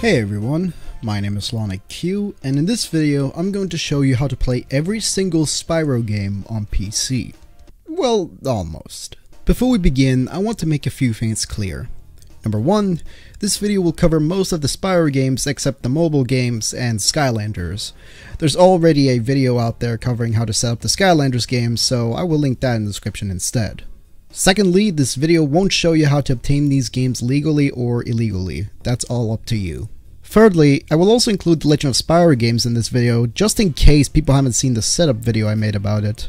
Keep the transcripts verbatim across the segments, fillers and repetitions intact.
Hey everyone, my name is LonikQue, and in this video I'm going to show you how to play every single Spyro game on P C. Well, almost. Before we begin, I want to make a few things clear. Number one, this video will cover most of the Spyro games except the mobile games and Skylanders. There's already a video out there covering how to set up the Skylanders games, so I will link that in the description instead. Secondly, this video won't show you how to obtain these games legally or illegally. That's all up to you. Thirdly, I will also include the Legend of Spyro games in this video, just in case people haven't seen the setup video I made about it.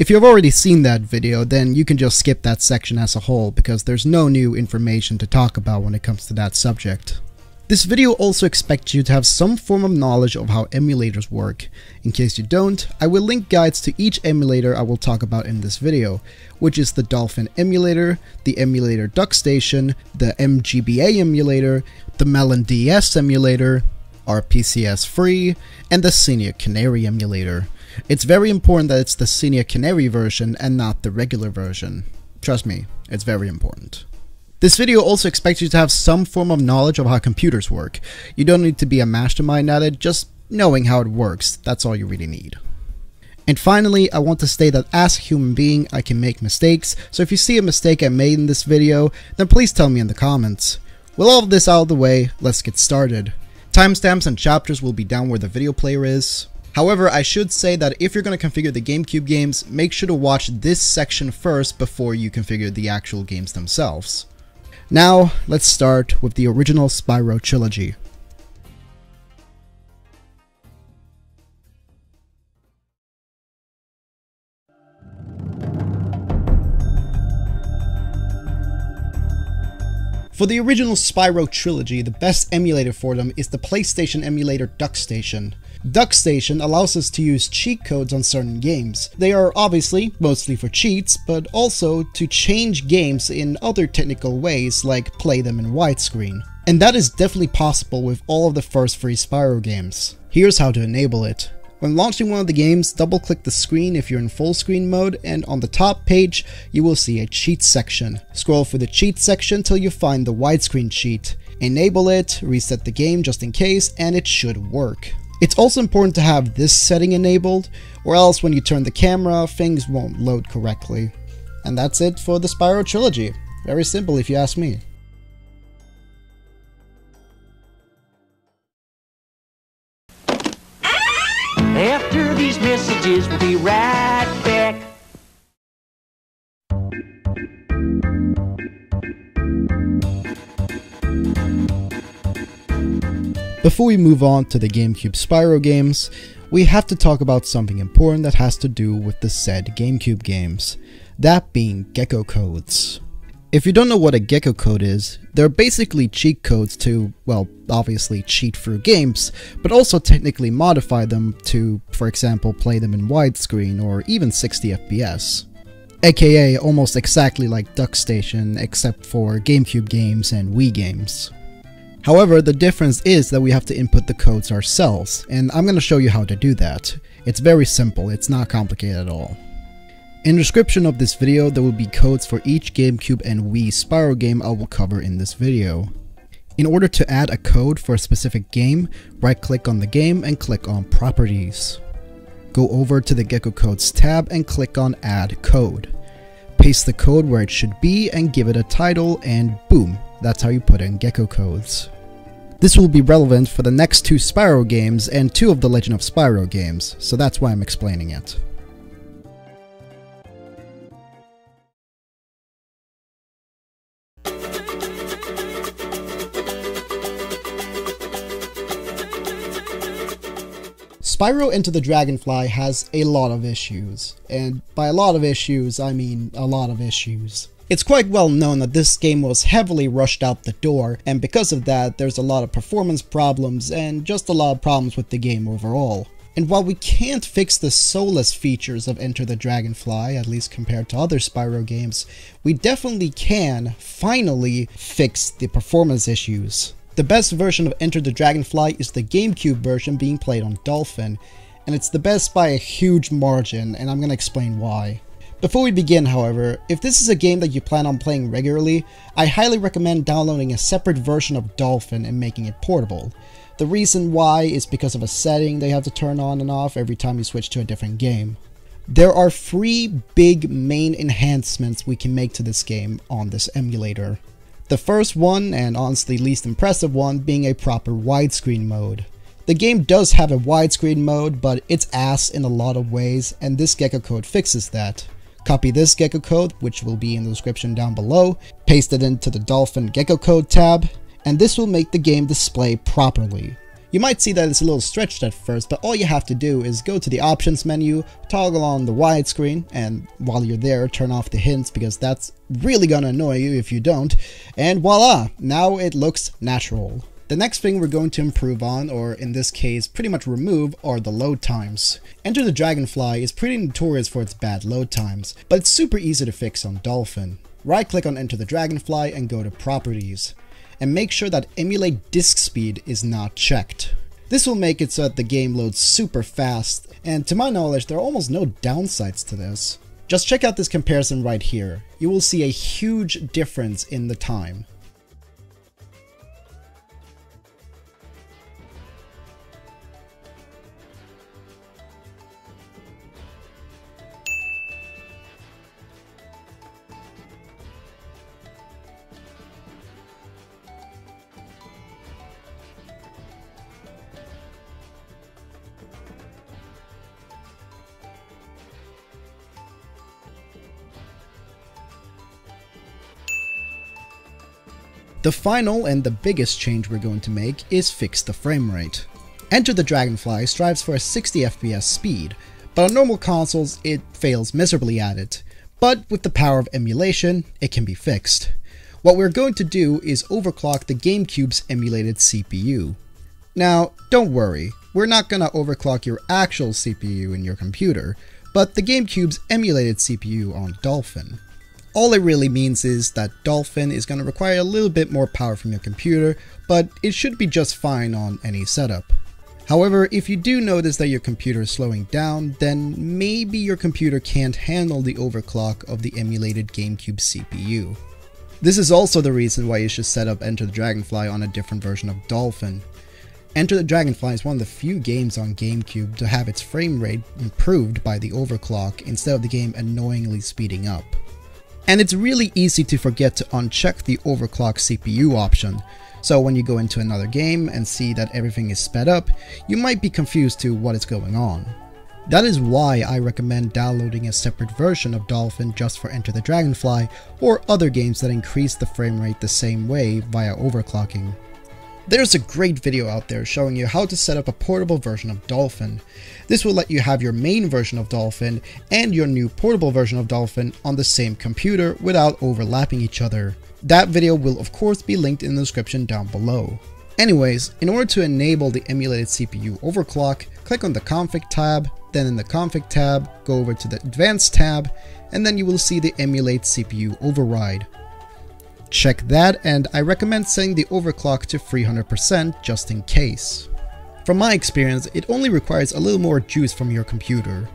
If you have already seen that video, then you can just skip that section as a whole, because there's no new information to talk about when it comes to that subject. This video also expects you to have some form of knowledge of how emulators work. In case you don't, I will link guides to each emulator I will talk about in this video, which is the Dolphin Emulator, the emulator DuckStation, the M G B A Emulator, the Melon D S Emulator, R P C S three, and the Xenia Canary Emulator. It's very important that it's the Xenia Canary version and not the regular version. Trust me, it's very important. This video also expects you to have some form of knowledge of how computers work. You don't need to be a mastermind at it, just knowing how it works, that's all you really need. And finally, I want to state that as a human being, I can make mistakes, so if you see a mistake I made in this video, then please tell me in the comments. With all of this out of the way, let's get started. Timestamps and chapters will be down where the video player is. However, I should say that if you're going to configure the GameCube games, make sure to watch this section first before you configure the actual games themselves. Now, let's start with the original Spyro trilogy. For the original Spyro trilogy, the best emulator for them is the PlayStation emulator DuckStation. DuckStation allows us to use cheat codes on certain games. They are obviously mostly for cheats, but also to change games in other technical ways, like play them in widescreen. And that is definitely possible with all of the first three Spyro games. Here's how to enable it. When launching one of the games, double-click the screen if you're in full screen mode, and on the top page, you will see a cheat section. Scroll through the cheat section till you find the widescreen cheat. Enable it, reset the game just in case, and it should work. It's also important to have this setting enabled, or else when you turn the camera, things won't load correctly. And that's it for the Spyro trilogy. Very simple if you ask me. After these messages, we'll be right back. Before we move on to the GameCube Spyro games, we have to talk about something important that has to do with the said GameCube games, that being Gecko Codes. If you don't know what a Gecko Code is, they're basically cheat codes to, well, obviously cheat through games, but also technically modify them to, for example, play them in widescreen or even sixty F P S. A K A almost exactly like DuckStation, except for GameCube games and Wii games. However, the difference is that we have to input the codes ourselves, and I'm going to show you how to do that. It's very simple, it's not complicated at all. In the description of this video, there will be codes for each GameCube and Wii Spyro game I will cover in this video. In order to add a code for a specific game, right-click on the game and click on Properties. Go over to the Gecko Codes tab and click on Add Code. Paste the code where it should be and give it a title, and boom, that's how you put in Gecko Codes. This will be relevant for the next two Spyro games and two of the Legend of Spyro games, so that's why I'm explaining it. Spyro Enter the Dragonfly has a lot of issues, and by a lot of issues, I mean a lot of issues. It's quite well known that this game was heavily rushed out the door, and because of that, there's a lot of performance problems and just a lot of problems with the game overall. And while we can't fix the soulless features of Enter the Dragonfly, at least compared to other Spyro games, we definitely can, finally, fix the performance issues. The best version of Enter the Dragonfly is the GameCube version being played on Dolphin, and it's the best by a huge margin, and I'm going to explain why. Before we begin, however, if this is a game that you plan on playing regularly, I highly recommend downloading a separate version of Dolphin and making it portable. The reason why is because of a setting they have to turn on and off every time you switch to a different game. There are three big main enhancements we can make to this game on this emulator. The first one, and honestly least impressive one, being a proper widescreen mode. The game does have a widescreen mode, but it's ass in a lot of ways, and this Gecko Code fixes that. Copy this Gecko Code, which will be in the description down below, paste it into the Dolphin Gecko Code tab, and this will make the game display properly. You might see that it's a little stretched at first, but all you have to do is go to the options menu, toggle on the widescreen, and while you're there, turn off the hints because that's really gonna annoy you if you don't, and voila! Now it looks natural. The next thing we're going to improve on, or in this case pretty much remove, are the load times. Enter the Dragonfly is pretty notorious for its bad load times, but it's super easy to fix on Dolphin. Right-click on Enter the Dragonfly and go to Properties, and make sure that Emulate Disk Speed is not checked. This will make it so that the game loads super fast, and to my knowledge there are almost no downsides to this. Just check out this comparison right here. You will see a huge difference in the time. The final and the biggest change we're going to make is fix the frame rate. Enter the Dragonfly strives for a sixty F P S speed, but on normal consoles it fails miserably at it, but with the power of emulation it can be fixed. What we're going to do is overclock the GameCube's emulated C P U. Now don't worry, we're not going to overclock your actual C P U in your computer, but the GameCube's emulated C P U on Dolphin. All it really means is that Dolphin is going to require a little bit more power from your computer, but it should be just fine on any setup. However, if you do notice that your computer is slowing down, then maybe your computer can't handle the overclock of the emulated GameCube C P U. This is also the reason why you should set up Enter the Dragonfly on a different version of Dolphin. Enter the Dragonfly is one of the few games on GameCube to have its frame rate improved by the overclock instead of the game annoyingly speeding up. And it's really easy to forget to uncheck the overclock C P U option, so when you go into another game and see that everything is sped up, you might be confused to what is going on. That is why I recommend downloading a separate version of Dolphin just for Enter the Dragonfly or other games that increase the frame rate the same way via overclocking. There's a great video out there showing you how to set up a portable version of Dolphin. This will let you have your main version of Dolphin and your new portable version of Dolphin on the same computer without overlapping each other. That video will of course be linked in the description down below. Anyways, in order to enable the emulated C P U overclock, click on the config tab, then in the config tab, go over to the advanced tab, and then you will see the emulate C P U override. Check that, and I recommend setting the overclock to three hundred percent just in case. From my experience, it only requires a little more juice from your computer,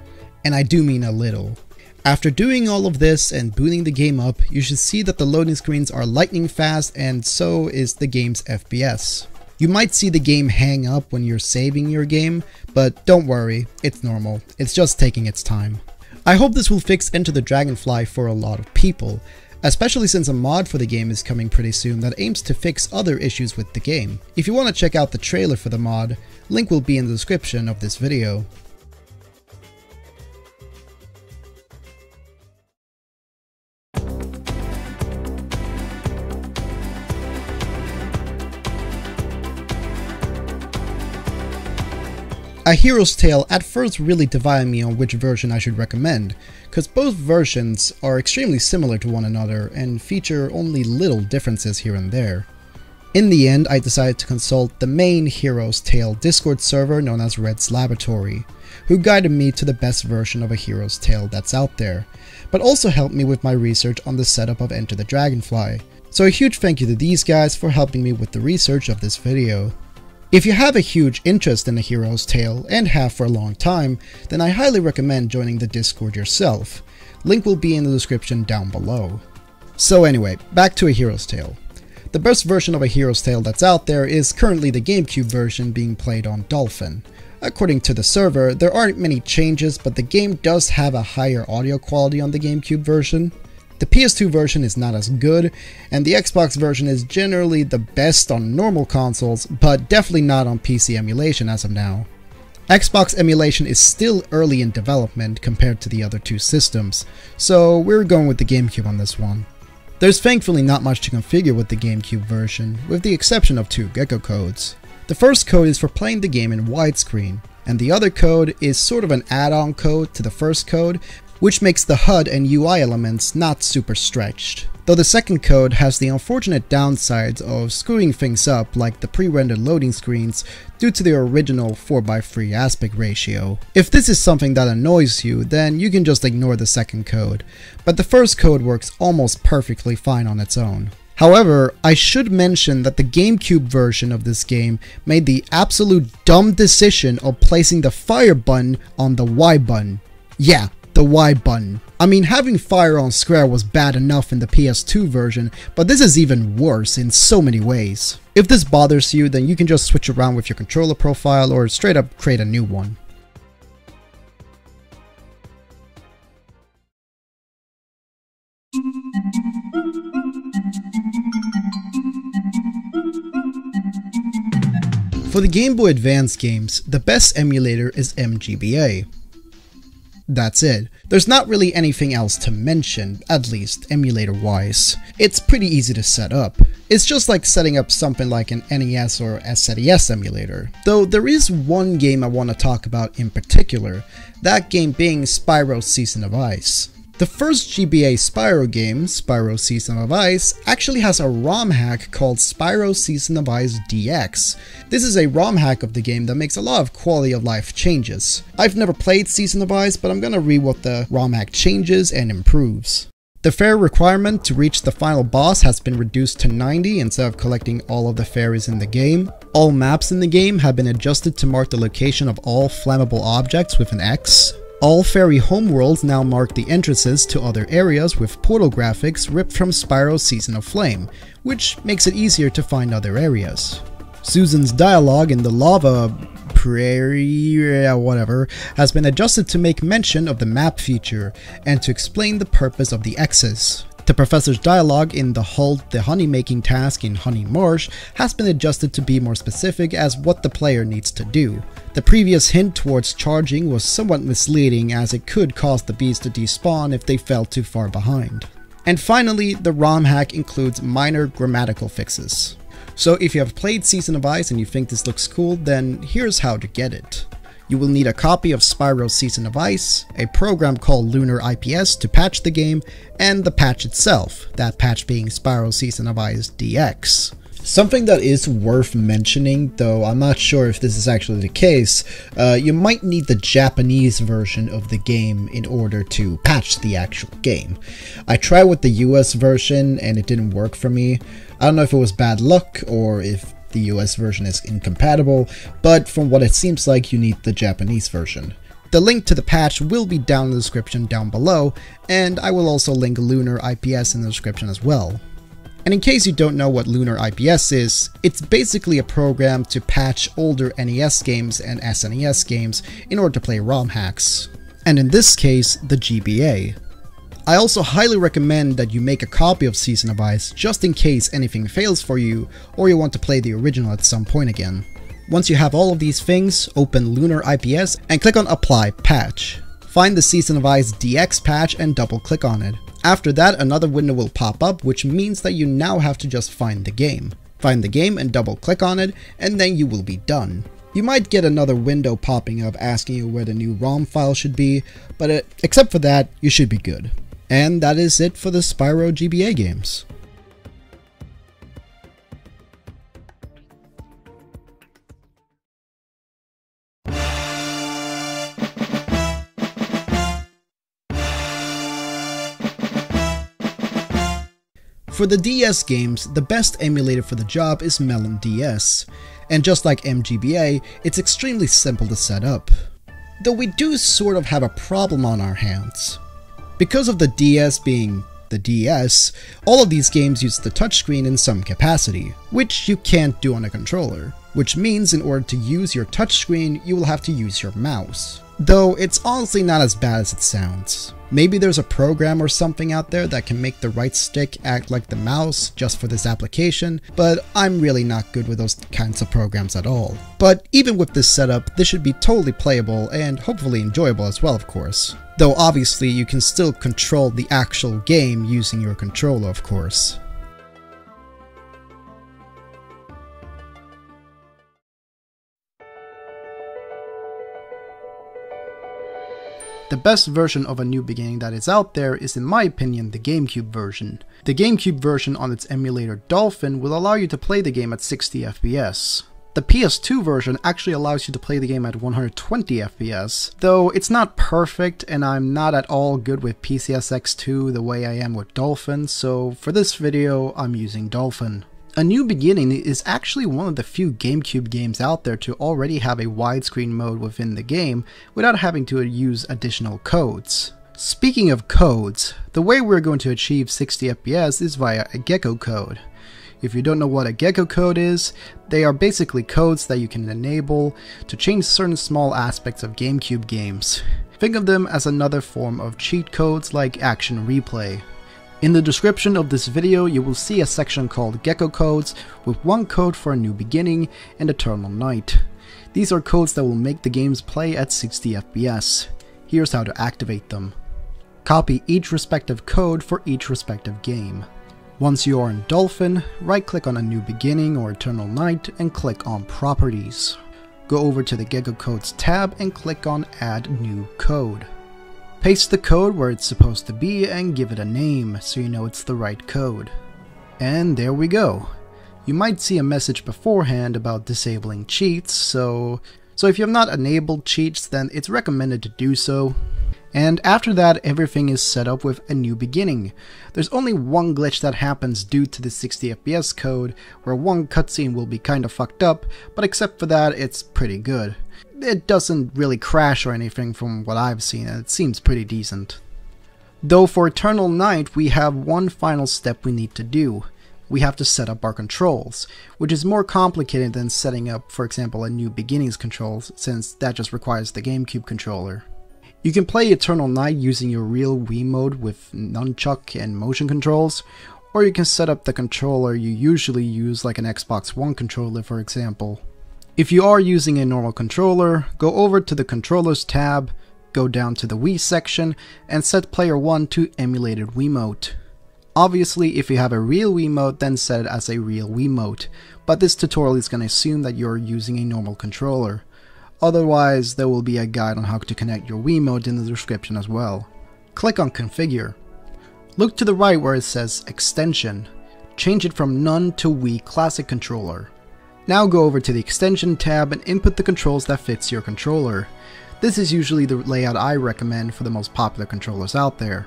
and I do mean a little. After doing all of this and booting the game up, you should see that the loading screens are lightning fast and so is the game's F P S. You might see the game hang up when you're saving your game, but don't worry, it's normal, it's just taking its time. I hope this will fix Enter the Dragonfly for a lot of people, especially since a mod for the game is coming pretty soon that aims to fix other issues with the game. If you want to check out the trailer for the mod, link will be in the description of this video. A Hero's Tail at first really divided me on which version I should recommend, because both versions are extremely similar to one another and feature only little differences here and there. In the end, I decided to consult the main Hero's Tail Discord server known as Red's Laboratory, who guided me to the best version of A Hero's Tail that's out there, but also helped me with my research on the setup of Enter the Dragonfly. So a huge thank you to these guys for helping me with the research of this video. If you have a huge interest in A Hero's Tail, and have for a long time, then I highly recommend joining the Discord yourself. Link will be in the description down below. So anyway, back to A Hero's Tail. The best version of A Hero's Tail that's out there is currently the GameCube version being played on Dolphin. According to the server, there aren't many changes, but the game does have a higher audio quality on the GameCube version. The P S two version is not as good, and the Xbox version is generally the best on normal consoles, but definitely not on P C emulation as of now. Xbox emulation is still early in development compared to the other two systems, so we're going with the GameCube on this one. There's thankfully not much to configure with the GameCube version, with the exception of two Gecko codes. The first code is for playing the game in widescreen, and the other code is sort of an add-on code to the first code, which makes the H U D and U I elements not super stretched. Though the second code has the unfortunate downsides of screwing things up like the pre-rendered loading screens due to their original four by three aspect ratio. If this is something that annoys you, then you can just ignore the second code, but the first code works almost perfectly fine on its own. However, I should mention that the GameCube version of this game made the absolute dumb decision of placing the fire button on the Y button. Yeah. The Y button. I mean, having fire on square was bad enough in the P S two version, but this is even worse in so many ways. If this bothers you, then you can just switch around with your controller profile or straight up create a new one. For the Game Boy Advance games, the best emulator is M G B A. That's it. There's not really anything else to mention, at least emulator-wise. It's pretty easy to set up. It's just like setting up something like an N E S or S N E S emulator. Though there is one game I want to talk about in particular, that game being Spyro Season of Ice. The first G B A Spyro game, Spyro Season of Ice, actually has a ROM hack called Spyro Season of Ice D X. This is a ROM hack of the game that makes a lot of quality of life changes. I've never played Season of Ice, but I'm gonna read what the ROM hack changes and improves. The fairy requirement to reach the final boss has been reduced to ninety instead of collecting all of the fairies in the game. All maps in the game have been adjusted to mark the location of all flammable objects with an X. All fairy homeworlds now mark the entrances to other areas with portal graphics ripped from Spyro Season of Flame, which makes it easier to find other areas. Susan's dialogue in the lava prairie, whatever, has been adjusted to make mention of the map feature and to explain the purpose of the X's. The professor's dialogue in the Halt the Honey-Making task in Honey Marsh has been adjusted to be more specific as what the player needs to do. The previous hint towards charging was somewhat misleading as it could cause the bees to despawn if they fell too far behind. And finally, the ROM hack includes minor grammatical fixes. So if you have played Season of Ice and you think this looks cool, then here's how to get it. You will need a copy of Spyro Season of Ice, a program called Lunar I P S to patch the game, and the patch itself, that patch being Spyro Season of Ice D X. Something that is worth mentioning, though I'm not sure if this is actually the case, uh, you might need the Japanese version of the game in order to patch the actual game. I tried with the U S version and it didn't work for me. I don't know if it was bad luck or if the U S version is incompatible, but from what it seems like, you need the Japanese version. The link to the patch will be down in the description down below, and I will also link Lunar I P S in the description as well. And in case you don't know what Lunar I P S is, it's basically a program to patch older N E S games and S N E S games in order to play ROM hacks, and in this case, the G B A. I also highly recommend that you make a copy of Season of Ice just in case anything fails for you or you want to play the original at some point again. Once you have all of these things, open Lunar I P S and click on Apply Patch. Find the Season of Ice D X patch and double click on it. After that, another window will pop up, which means that you now have to just find the game. Find the game and double click on it, and then you will be done. You might get another window popping up asking you where the new ROM file should be, but it, except for that, you should be good. And that is it for the Spyro G B A games. For the D S games, the best emulator for the job is Melon D S, and just like M G B A, it's extremely simple to set up. Though we do sort of have a problem on our hands. Because of the D S being the D S, all of these games use the touchscreen in some capacity, which you can't do on a controller, which means in order to use your touchscreen, you will have to use your mouse. Though it's honestly not as bad as it sounds. Maybe there's a program or something out there that can make the right stick act like the mouse just for this application, but I'm really not good with those kinds of programs at all. But even with this setup, this should be totally playable and hopefully enjoyable as well, of course. Though obviously you can still control the actual game using your controller, of course. The best version of A New Beginning that is out there is, in my opinion, the GameCube version. The GameCube version on its emulator Dolphin will allow you to play the game at sixty F P S. The P S two version actually allows you to play the game at one hundred twenty F P S, though it's not perfect and I'm not at all good with P C S X two the way I am with Dolphin, so for this video I'm using Dolphin. A New Beginning is actually one of the few GameCube games out there to already have a widescreen mode within the game without having to use additional codes. Speaking of codes, the way we're going to achieve sixty F P S is via a Gecko code. If you don't know what a Gecko code is, they are basically codes that you can enable to change certain small aspects of GameCube games. Think of them as another form of cheat codes like Action Replay. In the description of this video, you will see a section called Gecko Codes with one code for A New Beginning and Eternal Night. These are codes that will make the games play at sixty F P S. Here's how to activate them. Copy each respective code for each respective game. Once you are in Dolphin, right-click on A New Beginning or Eternal Night and click on Properties. Go over to the Gecko Codes tab and click on Add New Code. Paste the code where it's supposed to be and give it a name so you know it's the right code. And there we go. You might see a message beforehand about disabling cheats, so, so if you have not enabled cheats, then it's recommended to do so. And after that, everything is set up with A New Beginning. There's only one glitch that happens due to the sixty F P S code, where one cutscene will be kinda fucked up, but except for that, it's pretty good. It doesn't really crash or anything from what I've seen, and it seems pretty decent. Though for Eternal Night, we have one final step we need to do. We have to set up our controls, which is more complicated than setting up, for example, A New Beginning's controls, since that just requires the GameCube controller. You can play Eternal Night using your real Wiimote with nunchuck and motion controls, or you can set up the controller you usually use, like an Xbox One controller, for example. If you are using a normal controller, go over to the Controllers tab, go down to the Wii section, and set Player one to Emulated Wiimote. Obviously, if you have a real Wiimote, then set it as a real Wiimote, but this tutorial is going to assume that you're using a normal controller. Otherwise, there will be a guide on how to connect your Wiimote in the description as well. Click on Configure. Look to the right where it says Extension. Change it from None to Wii Classic Controller. Now go over to the Extension tab and input the controls that fits your controller. This is usually the layout I recommend for the most popular controllers out there.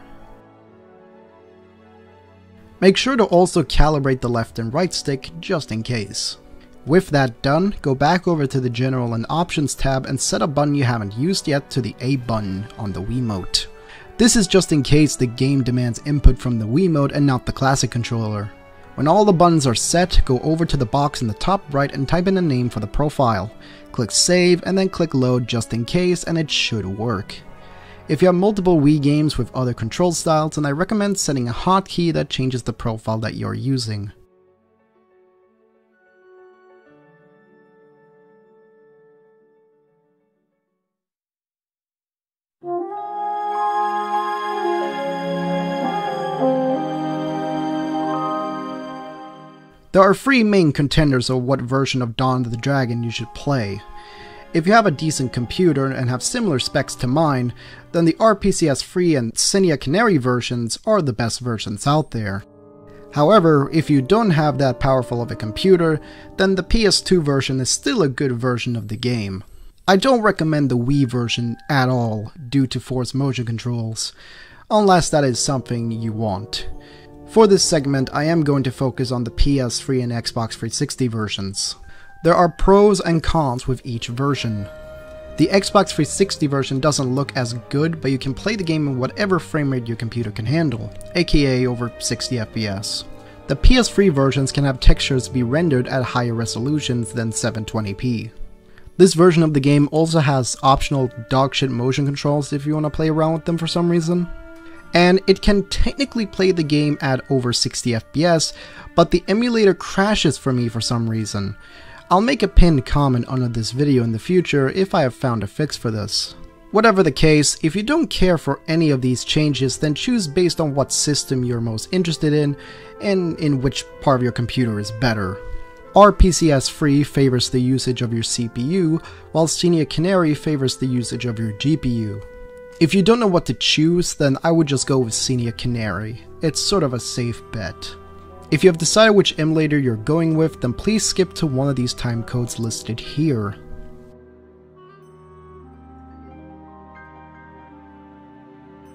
Make sure to also calibrate the left and right stick just in case. With that done, go back over to the General and Options tab and set a button you haven't used yet to the A button on the Wiimote. This is just in case the game demands input from the Wiimote and not the classic controller. When all the buttons are set, go over to the box in the top right and type in a name for the profile. Click Save and then click Load just in case, and it should work. If you have multiple Wii games with other control styles, then I recommend setting a hotkey that changes the profile that you're using. There are three main contenders of what version of Dawn of the Dragon you should play. If you have a decent computer and have similar specs to mine, then the R P C S three and Xenia Canary versions are the best versions out there. However, if you don't have that powerful of a computer, then the P S two version is still a good version of the game. I don't recommend the Wii version at all due to forced motion controls, unless that is something you want. For this segment, I am going to focus on the P S three and Xbox three sixty versions. There are pros and cons with each version. The Xbox three sixty version doesn't look as good, but you can play the game in whatever frame rate your computer can handle, aka over sixty F P S. The P S three versions can have textures be rendered at higher resolutions than seven twenty p. This version of the game also has optional dogshit motion controls if you want to play around with them for some reason. And it can technically play the game at over sixty F P S, but the emulator crashes for me for some reason. I'll make a pinned comment under this video in the future if I have found a fix for this. Whatever the case, if you don't care for any of these changes, then choose based on what system you're most interested in and in which part of your computer is better. R P C S three favors the usage of your C P U, while Xenia Canary favors the usage of your G P U. If you don't know what to choose, then I would just go with Xenia Canary. It's sort of a safe bet. If you have decided which emulator you're going with, then please skip to one of these time codes listed here.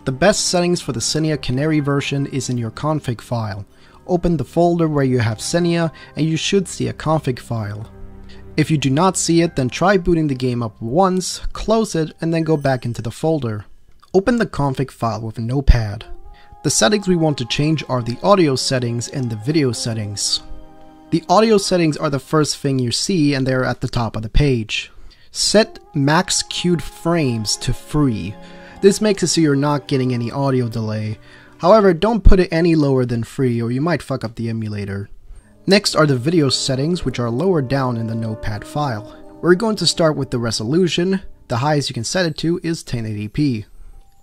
The best settings for the Xenia Canary version is in your config file. Open the folder where you have Xenia, and you should see a config file. If you do not see it, then try booting the game up once, close it, and then go back into the folder. Open the config file with Notepad. The settings we want to change are the audio settings and the video settings. The audio settings are the first thing you see, and they're at the top of the page. Set max queued frames to three. This makes it so you're not getting any audio delay. However, don't put it any lower than three or you might fuck up the emulator. Next are the video settings, which are lower down in the Notepad file. We're going to start with the resolution. The highest you can set it to is ten eighty p.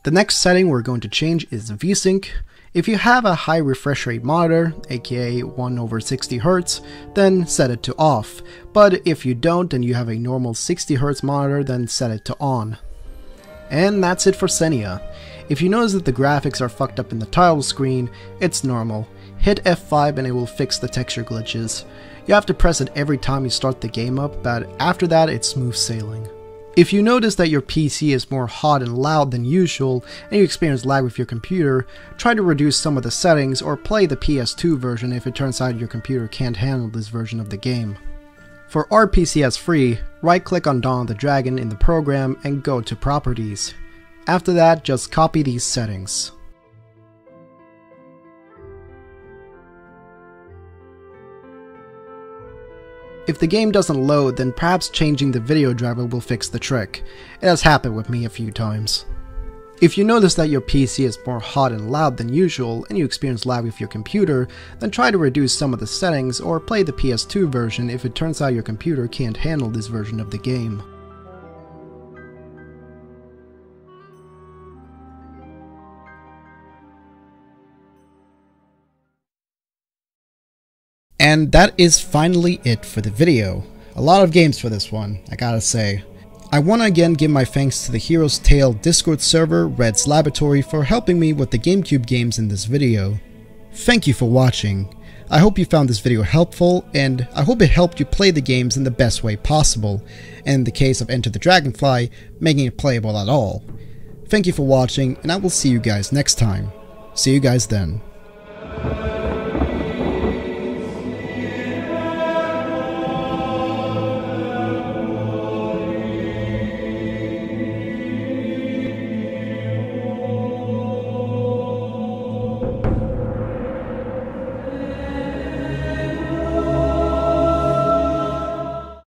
The next setting we're going to change is VSync. If you have a high refresh rate monitor, aka one over sixty hertz, then set it to off. But if you don't and you have a normal sixty hertz monitor, then set it to on. And that's it for Xenia. If you notice that the graphics are fucked up in the title screen, it's normal. Hit F five and it will fix the texture glitches. You have to press it every time you start the game up, but after that it's smooth sailing. If you notice that your P C is more hot and loud than usual, and you experience lag with your computer, try to reduce some of the settings or play the P S two version if it turns out your computer can't handle this version of the game. For R P C S three, right-click on Dawn of the Dragon in the program and go to Properties. After that, just copy these settings. If the game doesn't load, then perhaps changing the video driver will fix the trick. It has happened with me a few times. If you notice that your P C is more hot and loud than usual, and you experience lag with your computer, then try to reduce some of the settings or play the P S two version if it turns out your computer can't handle this version of the game. And that is finally it for the video. A lot of games for this one, I gotta say. I want to again give my thanks to the Hero's Tail Discord server, Red's Laboratory, for helping me with the GameCube games in this video. Thank you for watching. I hope you found this video helpful, and I hope it helped you play the games in the best way possible, and in the case of Enter the Dragonfly, making it playable at all. Thank you for watching, and I will see you guys next time. See you guys then.